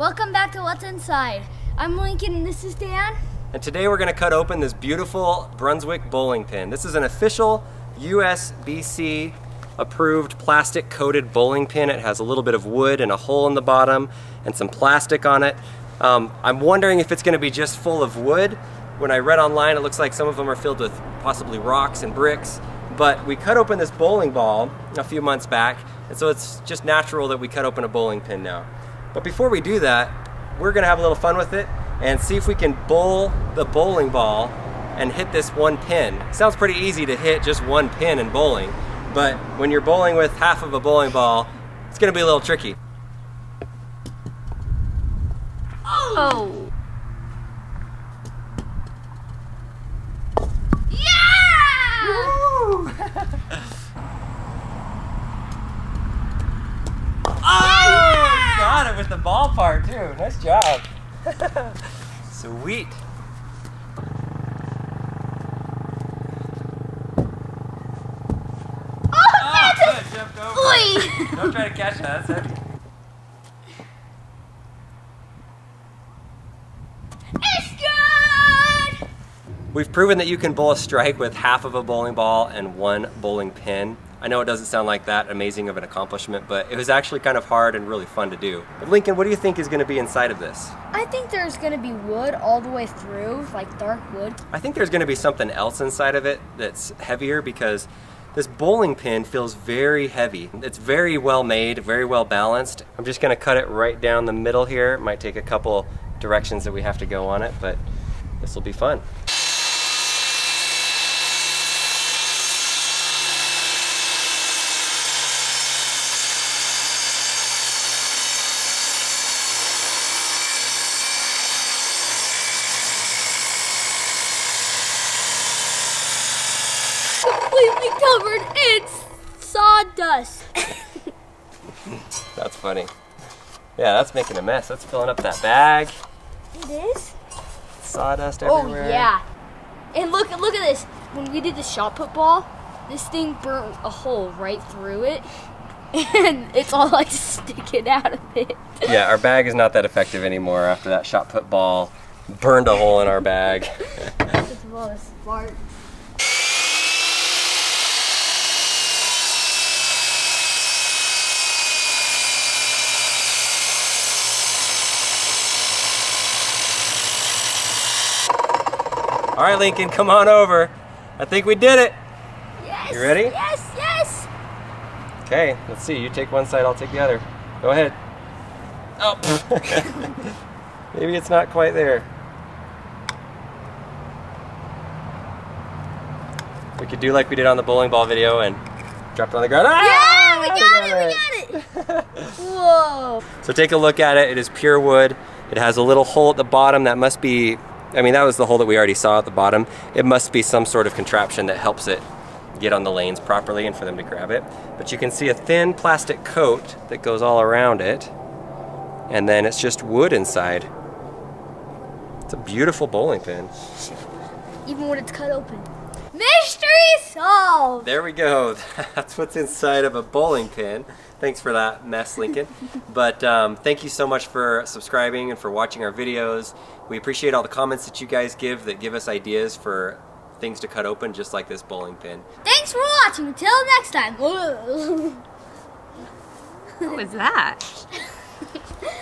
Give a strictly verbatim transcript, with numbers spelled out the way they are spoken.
Welcome back to What's Inside. I'm Lincoln and this is Dan. And today we're going to cut open this beautiful Brunswick bowling pin. This is an official U S B C approved plastic coated bowling pin. It has a little bit of wood and a hole in the bottom and some plastic on it. Um, I'm wondering if it's going to be just full of wood. When I read online, it looks like some of them are filled with possibly rocks and bricks. But we cut open this bowling ball a few months back, and so it's just natural that we cut open a bowling pin now. But before we do that, we're gonna have a little fun with it and see if we can bowl the bowling ball and hit this one pin. It sounds pretty easy to hit just one pin in bowling, but when you're bowling with half of a bowling ball, it's gonna be a little tricky. Oh! With the ball part too. Nice job. Sweet. Oh, oh it jumped over. Don't try to catch that. That's heavy. It's good. We've proven that you can bowl a strike with half of a bowling ball and one bowling pin. I know it doesn't sound like that amazing of an accomplishment, but it was actually kind of hard and really fun to do. But Lincoln, what do you think is gonna be inside of this? I think there's gonna be wood all the way through, like dark wood. I think there's gonna be something else inside of it that's heavier because this bowling pin feels very heavy. It's very well made, very well balanced. I'm just gonna cut it right down the middle here. It might take a couple directions that we have to go on it, but this will be fun. Completely covered in sawdust. That's funny. Yeah, that's making a mess. That's filling up that bag. It is? Sawdust everywhere. Oh yeah. And look, look at this. When we did the shot put ball, this thing burnt a hole right through it. And it's all like sticking out of it. Yeah, our bag is not that effective anymore after that shot put ball burned a hole in our bag. It's a lot of sparks. All right, Lincoln, come on over. I think we did it. Yes. You ready? Yes, yes. Okay, let's see. You take one side, I'll take the other. Go ahead. Oh. Maybe it's not quite there. We could do like we did on the bowling ball video and drop it on the ground. Ah! Yeah, we got, we got it, it, we got it. Whoa. So take a look at it. It is pure wood. It has a little hole at the bottom that must be I mean, that was the hole that we already saw at the bottom. It must be some sort of contraption that helps it get on the lanes properly and for them to grab it. But you can see a thin plastic coat that goes all around it. And then it's just wood inside. It's a beautiful bowling pin. Even when it's cut open. Mystery solved! There we go. That's what's inside of a bowling pin. Thanks for that mess, Lincoln. But um, thank you so much for subscribing and for watching our videos. We appreciate all the comments that you guys give that give us ideas for things to cut open just like this bowling pin. Thanks for watching. Until next time. What was that?